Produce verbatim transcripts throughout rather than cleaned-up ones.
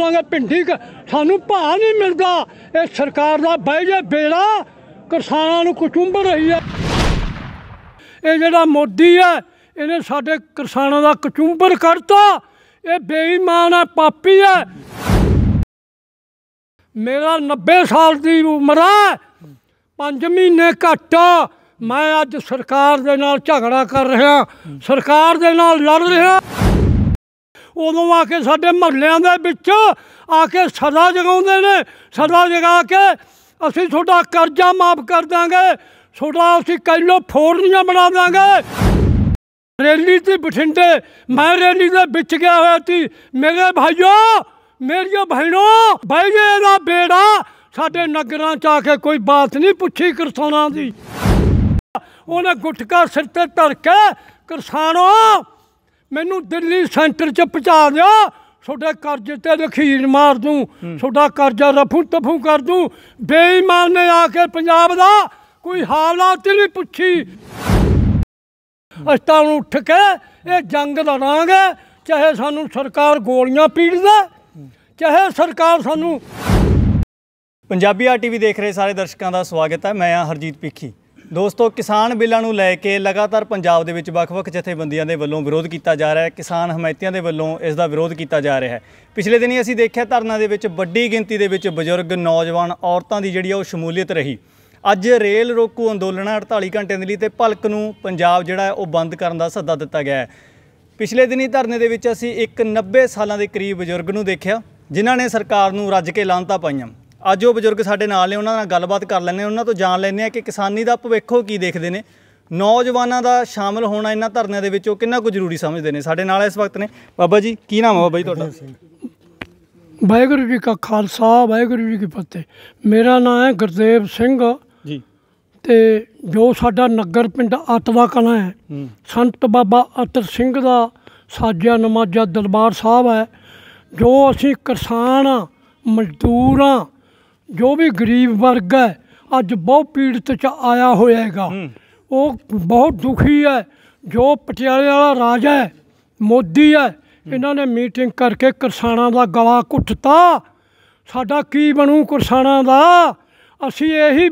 लांगे भिंडी सानू भाव नहीं मिलता। ये सरकार का बह जाए बेड़ा किसानों कुचुंब रही है। ये जिहड़ा मोदी है इन्हें साडे किसानों का कचुंबर करता। ये बेईमान है, पापी है। मेरा नब्बे साल की उम्र है, पांच महीने घट। मैं अज सरकार दे नाल झगड़ा कर रहा, सरकार दे नाल लड़ रहा। उदों आके साडे महल्लियां दे विच आके सदा जगाउंदे ने, सदा जगा के असीं तुहाडा कर्जा माफ कर देंगे, तुहाडा असीं किलो फोड़नियां बना देंगे। रैली थी बठिंडे, मैं रैली दे विच गया होया सी। मेरे भाइयों मेरिया बहनों, भाई दा बेड़ा साडे नगरां च आके कोई बात नहीं पुछी किसानां दी। उन्हें गुटका सिर ते धर के किसानों मैनू दिल्ली सेंटर च पहुँचा दो, थोड़े कर्जे ते लखीर मार दूँ, थोड़ा कर्जा रफू तफू कर दूँ। बेईमान ने आके पंजाब का कोई हालात नहीं पुछी। अस तां उठ के ये जंग लड़ांगे, चाहे सानू सरकार गोलियां पीट दे, चाहे सरकार सानू। पंजाबी आर टीवी देख रहे सारे दर्शकों का स्वागत है। मैं हरजीत पीखी। दोस्तों, किसान बिलों को लैके लगातार पंजाब के ਵੱਖ-ਵੱਖ जथेबंदियों के वलों विरोध किया जा रहा है, किसान हमायतियों के वलों इसका विरोध किया जा रहा है। पिछले दिन ही असीं देखिया धरना के वड्डी गिणती के बजुर्ग नौजवान औरतों की जिहड़ी शमूलीयत रही। अज रेल रोकू अंदोलन अड़ताली घंटे के लिए तो भलक नूं पंजाब जिहड़ा वो बंद करन दा सद्दा दिता गया है। पिछले दिन ही धरने के विच असीं एक नब्बे साल के करीब बजुर्ग नूं देखिया जिन्हां ने सरकार नूं रज के लांता पाईआं। अज वो बजुर्ग साडे नाल ने, उन्हां नाल गलबात कर लैंदे, उन्हां तो जाण लैंदे आ कि किसानी दा भविख की देखदे ने, नौजवानों का शामिल होना इन्हां धरनियां दे विच कितना कुछ जरूरी समझदे ने। साडे नाल इस वक्त ने बाबा जी, की नाम है बाबा जी तुहाडा? वाहिगुरू जी का खालसा, वाहिगुरू जी की फतेह। मेरा नाम है गुरदेव सिंह जी। ते जो साडा नगर पिंड आतवा कलां है, संत बाबा अतर सिंह दा साजिया नमाजा दरबार साहब है। जो असीं किसान आ, मजदूर आ, जो भी गरीब वर्ग है अज बहुत पीड़ित च आया होएगा, वो बहुत दुखी है। जो पटियाले वाला राजा है, मोदी है, इन्होंने मीटिंग करके किसानों का गला घुटता। साडा की बनू किसानों का? असीं यही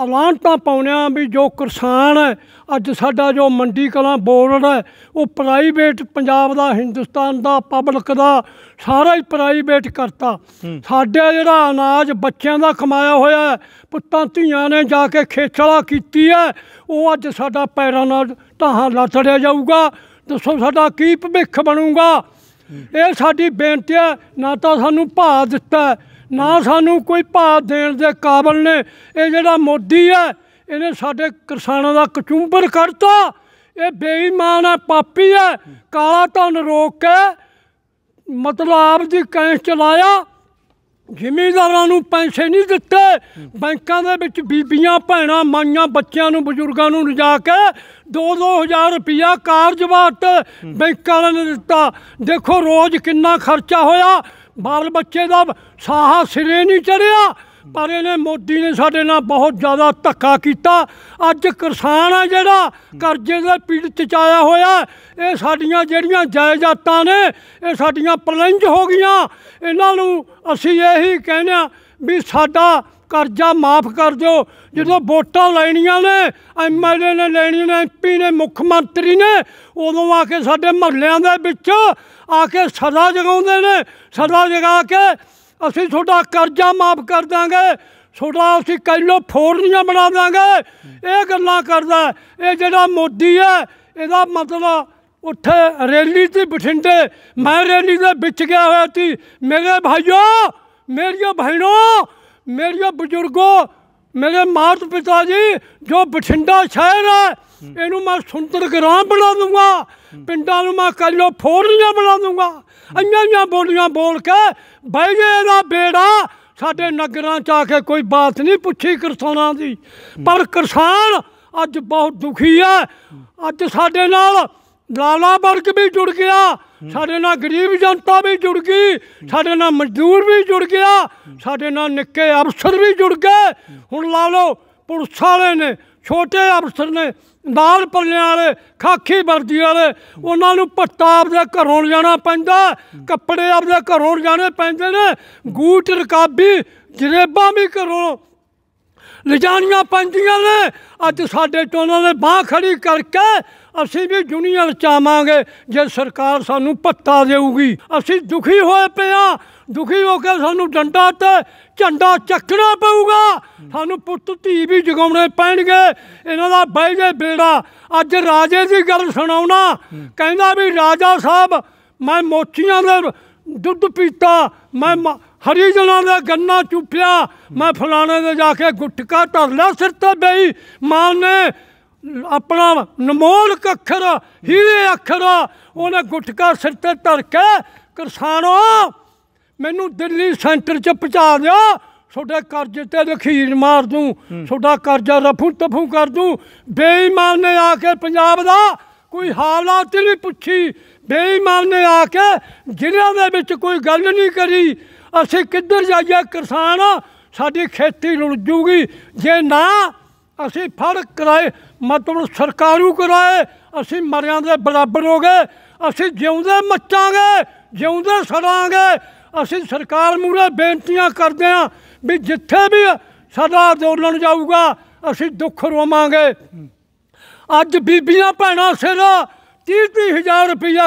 अलानता पाने भी जो किसान है अज साडा जो मंडी कलां बोर्ड है वो प्राइवेट पंजाब का, हिंदुस्तान का, पब्लिक का सारा ही प्राइवेट करता। साडा जिहड़ा अनाज बच्चों का कमाया होया है, पुत्तां धीआं ने जाके खेचला कीती है, वो अज साडा पैरां नाल ढाहां लथड़िया जाऊगा। दसो साडा की भविख बनूगा? ये साडी बेनती है। ना तां सानू भाव दिता है, ना सानू कोई भाव देने के काबल ने। ये जिहड़ा मोदी है इन्हें साडे किसानों का कचुंबर करता। ये बेईमान है, पापी है। काला धन रोक के मतलब आपदी कैंस चलाया, जिमीदारां नूं पैसे नहीं दिते, बैंकां दे विच बीबियां भैणां माइयां बच्चियां नूं बजुर्गां नूं लिजा के दो दो हज़ार रुपया कारजवात बैंक वाले ने दिता। देखो रोज़ किन्ना खर्चा होया, बाल बच्चे का साहा सिरे नहीं चढ़िया। पर इन्हें मोदी ने साडे नाल बहुत ज़्यादा धक्का किया। अज किसान है जिहड़ा कर्जे दे पीड़ित च आया होया, ये साडियां जिहड़ियां जायदातां ने ये साडियां पलंज हो गईयां। इन्हां नूं असीं यही कहने आ भी साडा कर्जा माफ़ कर दो। जो वोटां लैनिया ने, एम एल ए ने लैनिया ने, एम पी ने, मुख्यमंत्री ने, उदों आके साडे महल्लियां दे विच आके सदा जगाउंदे ने, सदा जगा के असीं तुहाडा कर्जा माफ़ कर देंगे, तुहाडा असीं किलो फोड़नियां बना देंगे। ये गल्लां करदा ये जिहड़ा मोदी है। इहदा मतलब उत्थे रैली ती बठिंडे, मैं रैली दे विच गया होया सी। मेरे भाइयों मेरिया बहनों, मेरिया बजुर्गों, मेरे माता पिता जी, जो बठिंडा शहर है इनू मैं सुंदर ग्राम बना दूंगा, पिंडा नूं मैं किलो फोड़नियां बना दूंगा। इन्हां बोलियां बोल के बह जाए दा बेड़ा साडे नगरां च आके कोई बात नहीं पुछी किसानां दी। पर किसान अज बहुत दुखी है। अज साडे नाल लाला वर्ग भी जुड़ गया, साडे नाल गरीब जनता भी जुड़ गई, साडे नाल मजदूर भी जुड़ गया, साडे नाल निक्के अफसर भी जुड़ गए। हुण ला लो पुलिस वाले ने, छोटे अफसर ने नाल पल्ले वाले खाखी वर्दी वाले उन्होंने पट्टा आपके घरों लिजाना पैंदा, कपड़े आपके घरों लिजाने पैंदे ने, गूट रकाबी जरेबा भी घरों लिजानियां पैंदियां ने। अज साडे तो उन्होंने बांह खड़ी करके असी भी यूनियन चाहांगे जे सरकार सानू पत्ता देगी। असी दुखी होए पे आ, दुखी होकर सानू डंडा ते झंडा चकना पेगा, सानू पुत्त धी भी जगाने पैणगे। इन्हां दा बह जे बेड़ा। अज राजे की गल सुनाउणा, कहंदा भी राजा साहब मैं मोचियां दा दुध पीता, मैं हरिजनों का गन्ना चुप्या, मैं फलाने दे जाके गुटका धर लिया सिर ते बई। मां ने अपना नमोल अखर हीरे अखर उन्हें गुटका सिर ते धर के, करसानों मैनू दिल्ली सेंटर च पहुँचा दिया, थोड़े कर्जे ते लखीर मार दूँ, थोड़ा कर्जा रफू तफू कर दूँ। बेईमान ने आके पंजाब का कोई हालात नहीं पूछी, बेईमान ने आके जिलों के विच कोई गल नहीं करी। असी किधर जाइए किसान, साड़ी खेती रुल जूगी जे ना असी फड़ कराए, मतलब सरकारू कराए असी मरियां दे बराबर हो गए। असी जिउंदे मचांगे, जिउंदे सड़ांगे। असी सरकार मूहरे बेनतियां करदे हां भी जिथे भी साडा अंदोलन जाऊगा असी दुख रोवांगे। अज बीबियां भैणां सिर तीह तीह हज़ार रुपया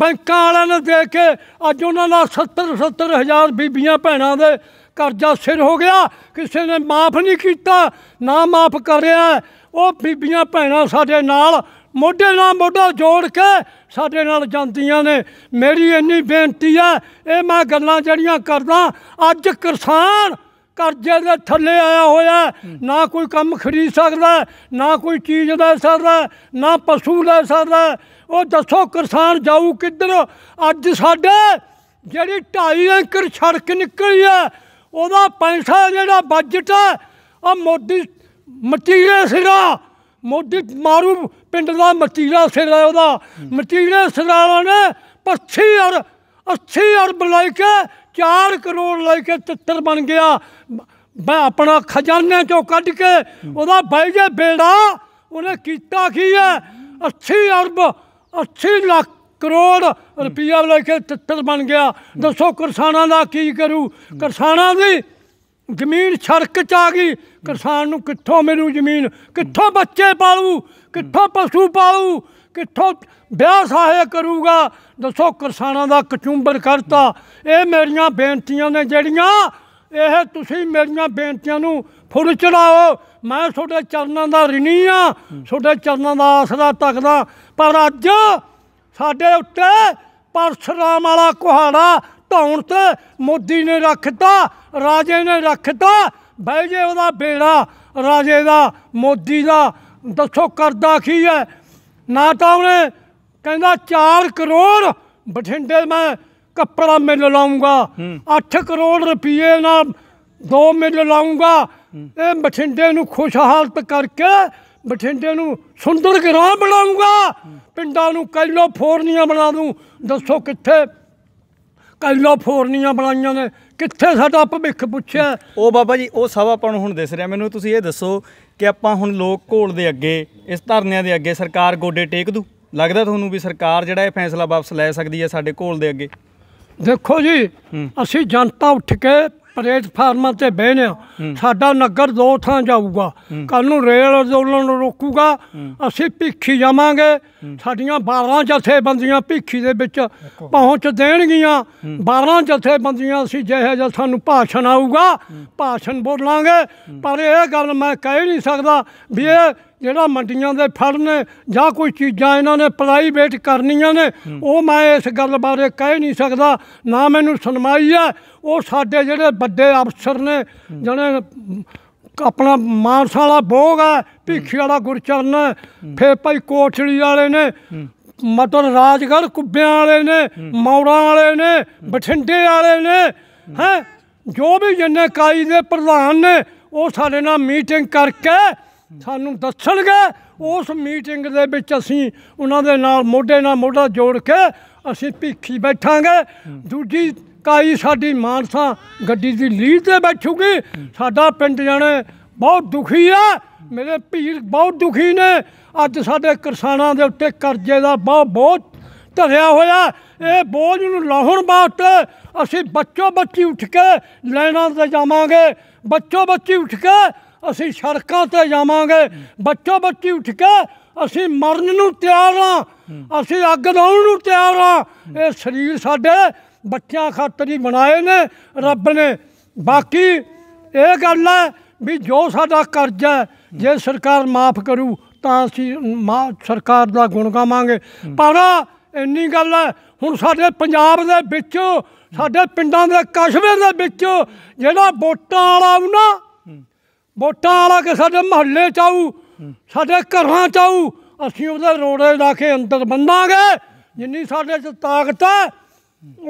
बैंकों वाले ने दे के अज उन्होंने सत्तर सत्तर हज़ार बीबियां भैनों के कर्जा सिर हो गया, किसी ने माफ़ नहीं किया, ना माफ़ कर रहा है। वह बीबियां भैनों साडे नाल मोढे नाल मोढा जोड़ के साडे नाल जांदियां ने। मेरी इन्नी बेनती है, ये मैं गल्लां जिहड़ियां करदा, अज किसान कर्जे के थले आया होया, ना कोई कम खरीद सकता, ना कोई चीज़ लै सकता, ना पशु लै सकता। वो दसो किसान जाऊ किधर। अज साडे जिहड़ी ढाई एकड़ सड़क निकली है उहदा पैसा जिहड़ा बजट है आ मोदी मतीरे सिरा, मोदी मारू पिंड का मतीरा सिरा, उहदा मतीरे सिरा ने पच्छी अरब अस्सी अरब लैके चार करोड़ लैके तित्तर बन गया। मैं अपना खजाने चो कड़ के वह बहजे बेड़ा। उन्हें किया की है, अस्सी अरब अस्सी लाख करोड़ रुपया लैके तित्तर बन गया। दसो किसानों का की करूँ? किसानों की जमीन सड़क च आ गई, किसान कित्थों मिलू जमीन, कित्थों बच्चे पालू, कित्थों पशु पालू, कित्थों ब्याह साहे करूगा? दसो किसानों का कचूंबर करता। ये मेरिया बेनतियां ने जड़ियाँ, यह तुसी मेरिया बेनतियां फुल चढ़ाओ। मैं थोड़े चरणों का ऋणी हाँ, थोड़े चरणों का आसरा तकदा। पर अज साडे उत्ते परशुराम वाला कुहाड़ा ढाउण ते मोदी ने रखता, राजे ने रखता। बहजे उहदा बेड़ा राजे का, मोदी का। दसो करदा की है? ना तो उन्हें कहना चार करोड़ बठिंडे मैं कपड़ा मिल लाऊंगा, अठ करोड़ रुपये ना दो मिल लाऊंगा। ये बठिंडे नूं खुशहालत करके बठिंडे नूं सुंदर ग्राम बनाऊंगा, पिंडां नूं कैलोफोर्निया बना दूँ। दसो कित्थे कैलोफोर्निया बनाइया ने, कित्थे साडा भविख पुछे? ओ बाबा जी, वो सब आपां नूं हुण दिस रिहा। मैनूं तुसीं ये दसो कि आपां हुण लोक घोल दे अगे, इस धरनियां दे अगे सरकार गोडे टेक दू? लगता थोनू भी सरकार जिहड़ा इह फैसला वापस लै सकदी है साडे घोल दे अगे? देखो जी, असीं जनता उठ के प्लेटफार्मां ते बहने, साडा नगर दो थां जाऊगा। कल नूं रेल अंदोलन रोकूगा, असीं भीखी जावांगे। साडीआं बारह जथेबंदियां भीखी दे विच पहुंच देणगियां। बारह जथेबंदियां असीं जिहो जिहा सानूं भाषण आऊगा भाषण बोलांगे। पर इह गल मैं कह नहीं सकदा भी इह जिहड़ा मंडियां दे फड़ ने जां कोई चीज़ां इन्हां ने प्राइवेट करनियां ने, वो मैं इस गल बारे कह नहीं सकदा, ना मैनूं सुनवाई है। वो साडे जिहड़े बड्डे अफसर ने, जिहड़े अपना मानसा वाला भोग है, भीखी वाला गुरचरण है, फिर भाई कोटड़ी वाले ने, मतलब राजगढ़ कुब्बियां वाले ने, मौड़ा वाले ने, बठिंडे वाले ने, हैं जो भी जिन्ने इकाई दे प्रधान ने, वो साडे नाल मीटिंग करके सानू दसणगे। उस मीटिंग दे विच असीं उन्हां दे नाल मोढे नाल मोढा जोड़ के असीं भीखी बैठांगे। दूजी काई साडी मानसा गड्डी दी लीड ते बैठूगी। साडा पिंड जाने बहुत दुखी है, मेरे भीर बहुत दुखी ने। अज साडे किसानां दे उत्ते करजे दा बहुत बहुत धरिया होया, इह बोझ नूं लाहण वास्ते असीं बच्चो बच्ची उठ के लाइनां ते जावांगे, बच्चो बच्ची उठ के असीं सड़कां ते जावांगे, बच्चो बच्ची उठ के असीं मरन नूं तैयार हां, असीं अग लाउण नूं तैयार हां। इह शरीर साडे बच्चों खातर ही बनाए ने रब ने। बाकी ये गल है भी जो साडा कर्ज है जे सरकार माफ़ करू तो असीं मां सरकार दा गुण गावांगे। पर इन्नी गल है हुण साडे पंजाब दे विच साडे पिंडां दे कस्बे दे विच जिहड़ा वोटां वाला आऊ ना, वोटां वाला के साडे महल्ले च आऊ, साडे घरां च आऊ, असीं उहदे रोड़े ला के अंदर बन्नांगे। जिन्नी साडे च ताकत है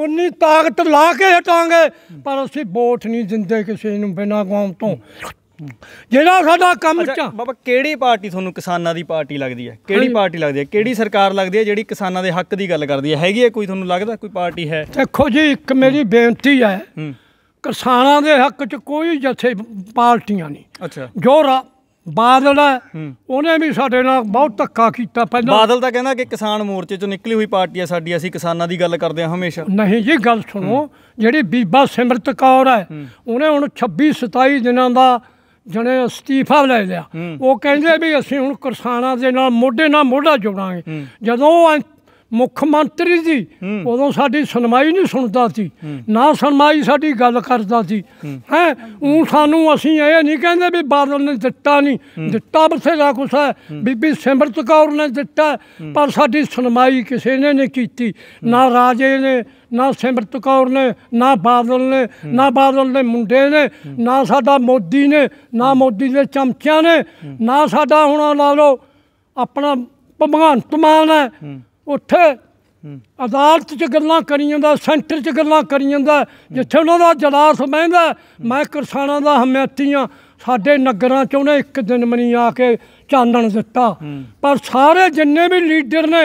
उन्नी ताकत ला के हटांगे, पर असीं वोट नहीं दिंदे किसी नूं बिना कौम तो। जिहड़ा साडा कम च बाबा केड़ी पार्टी तुहानूं किसानां दी पार्टी लगदी है, केड़ी पार्टी लगदी है, केड़ी सरकार लगदी है जिहड़ी किसानां दे हक दी गल करदी है? हैगी है कोई तुहानूं लगदा कोई पार्टी है? देखो जी एक मेरी बेनती है, किसानां दे हक च कोई जथे पार्टियां नहीं। अच्छा जो बादल है उन्हें भी साढ़े नाल बहुत धक्का किया। बादल तो कहना कि किसान मोर्चे चो निकली हुई पार्टी है साडी, असीं किसानां दी गल करदे हां हमेशा। नहीं जी गल सुनो, जिहड़ी बीबा सिमरत कौर है उन्हें हुण छब्बी सताई दिनां दा जने इस्तीफा ले लिया। वो कहंदे भी असीं हुण किसानां दे नाल मोढे नाल मोढा जोड़ांगे। जदों मुख्यमंत्री जी उदों साडी सुनवाई नहीं सुनदा सी, ना सुनवाई साडी गल करदा सी। है ऊं सानूं असीं ये नहीं कहंदे भी बादल ने दित्ता नहीं, दित्ता बथेरा कुछ है, बीबी सिमरत कौर ने दित्ता, पर साडी सुनवाई किसी ने नहीं कीती। ना राजे ने, ना सिमरत कौर ने, ना बादल ने, ना बादल ने मुंडे ने, ना साडा मोदी ने, ना मोदी दे चमचियां ने, ना साडा हुण ला लो अपना भगवंत मान है उत्थे अदालत च गल्लां करी जांदा, सेंटर च गल्लां करी जांदा, जिथे उन्हां दा जलास बहिंदा। मैं किसानां दा हमायती आं। साडे नगरां च उन्हें इक दिन मनी आ के चानण दित्ता, पर सारे जिन्ने भी लीडर ने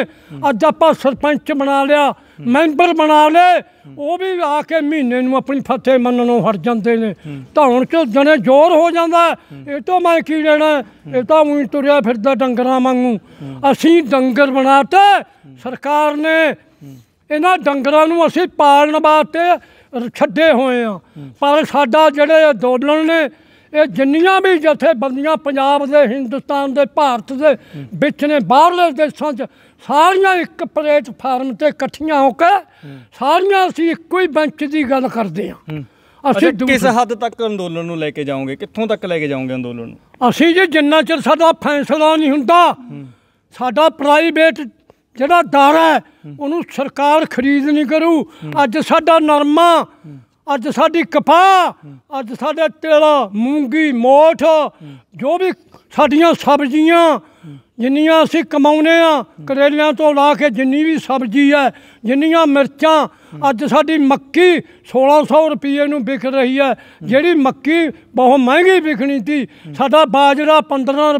अज्ज आपां सरपंच बना लिया, मैंबर बना ले, वो भी आके महीने नूं अपनी फतेह मन्नणों हट जांदे ने। धौण चो जने जोर हो जांदा, इह तां मैं की लेना, इह तां उईं तुरिया फिरदा डंगरां वांगू। असीं डंगर बनाते सरकार ने, इन्हां डंगरां नूं असीं पालण वास्ते छड्डे होए आं। पर साडा जिहड़े अंदोलन ने ये जिन्नियां भी जथेबंदियां पंजाब दे, हिंदुस्तान दे, भारत दे विच ने, बाहरले देशों च सारियां एक प्लेटफार्म ते कट्ठियां होके सारियां असीं इक्को ही बेंच दी गल करदे आं। असीं किस हद तक अंदोलन नूं लेके जाओगे, कित्थों तक लेके जाओगे अंदोलन नूं? असीं जे जिन्ना चिर साडा फैसला नहीं हुंदा, साडा प्राइवेट जिहड़ा दार है उहनूं सरकार खरीद नहीं करू। अज्ज साडा नरमा, अज साडी कपाह, अज साडे तेला, मूंगी, मोठ, जो भी साडियां सब्जियां जिन्नियां असीं कमाउने आं, करेलियां तो ला के जिन्नी भी सब्जी है, जिन्नियां मिर्चां, अज साडी मक्की सोलह सौ रुपये नूं बिक रही है, जिहड़ी मक्की बहुत महंगी बिकनी थी। साडा बाजरा पंद्रह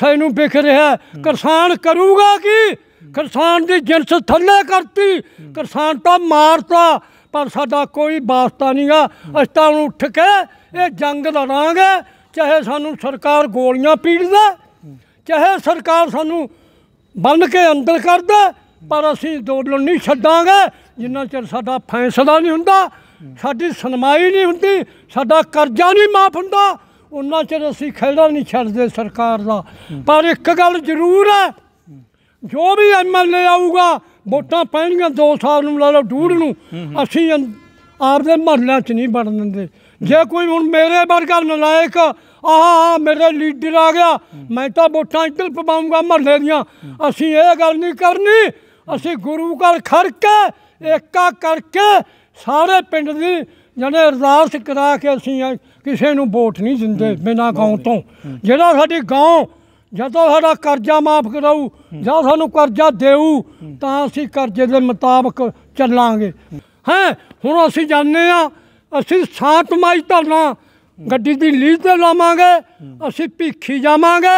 सौ नूं बिक रहा है। किसान करूगा की? किसान दी जिनस थल्ले करती, किसान तो मारता, पर साडा कोई वास्ता नहीं गा। अस तां उठ के ये जंग लड़ांगे, चाहे सानूं सरकार गोलियां पीड़ दे, चाहे सरकार सानूं बन के अंदर कर दे, पर असीं अंदोलन नहीं छड्डांगे जिन्ना चिर साडा फैसला नहीं हुंदा, साडी सुनवाई नहीं हुंदी, साडा कर्जा नहीं माफ हुंदा, उन्ना चिर असीं खैड़ा नहीं छड्डदे सरकार दा। पर एक गल जरूर है, जो भी एम एल ए आऊगा, वोटां पैणियां दो साल नूं ला लो डूढ़ नूं, असीं आपदे महल्लियां च नहीं बड़न दिंदे। जे कोई हुण मेरे वर्गा नलायक आह मेरे लीडर आ गया, मैं तां वोटां इधर पवाऊंगा महल्ले दियां, असीं इह गल नहीं करनी। असीं गुरू घर खड़ के एका करके सारे पिंड दी जाने अरदास करा के असीं किसी नूं वोट नहीं दिंदे बिना गांव तो। जिहड़ा साडी गांव जदों साडा करजा माफ कराऊ जां सानूं करजा देऊ तां असीं करजे दे मुताबक चलांगे। हैं हुण असीं जाणदे आं असीं सात माई धरना ਗੱਡੀ ਦੀ ਲੀਹ ਤੇ ਲਾਵਾਂਗੇ, ਅਸੀਂ ਭੀਖੀ ਜਾਵਾਂਗੇ।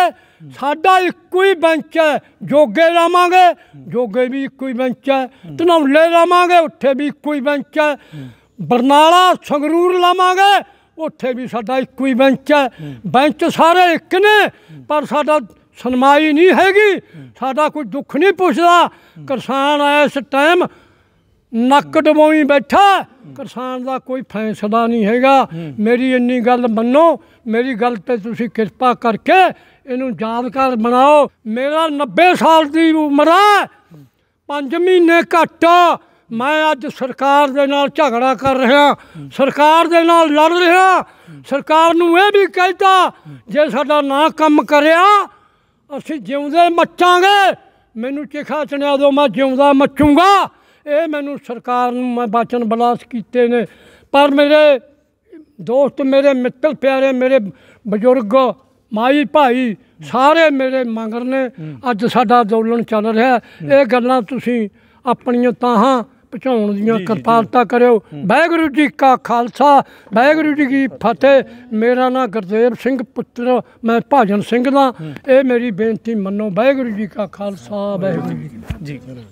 ਸਾਡਾ ਇੱਕੋ ਹੀ ਬੈਂਚ ਹੈ, ਜੋਗੇ ਲਾਵਾਂਗੇ, ਜੋਗੇ ਵੀ ਇੱਕੋ ਹੀ ਬੈਂਚ ਹੈ, ਧਨੌਲੇ ਲਾਵਾਂਗੇ, ਉੱਥੇ ਵੀ ਇੱਕੋ ਹੀ ਬੈਂਚ ਹੈ, ਬਰਨਾਲਾ ਸੰਗਰੂਰ ਲਾਵਾਂਗੇ, उत्थे भी साडा इक्को ही बेंच है, बेंच सारे एक ने, पर साडा सुनवाई नहीं हैगी, साडा कोई दुख नहीं पुछदा। किसान इस टाइम नक्क डबोई बैठा, किसान का कोई फैसला नहीं हैगा। मेरी इन्नी गल मनो, मेरी गल ते तुसीं किरपा करके इनू यादगार बनाओ। मेरा नब्बे साल की उम्र है, पंज महीने घट मैं अज सरकार दे नाल झगड़ा कर रहा, सरकार दे नाल लड़ रहा। सरकार नूं इह भी कहता जे साडा ना कम करिया असीं जिउंदे मचांगे। मैनूं चिखा चनिया दो, मैं जिउंदा मचूंगा। ये मैनूं सरकार नूं मैं वचन बलास कीते ने। पर मेरे दोस्त, मेरे मित्र प्यारे, मेरे बजुर्ग माई भाई सारे मेरे मगर ने। अज साडा अंदोलन चल रहा है। ये गल्लां तुसीं अपणियां ताहां पहुँचाने दियां कृपालता करो। वाहगुरू जी का खालसा, वाहगुरू जी की फतेह। मेरा नाम गुरदेव सिंह पुत्र मैं भाजन सिंह दा। ये मेरी बेनती मनो। वाहगुरू जी का खालसा, वाहगुरू जी की फतेह।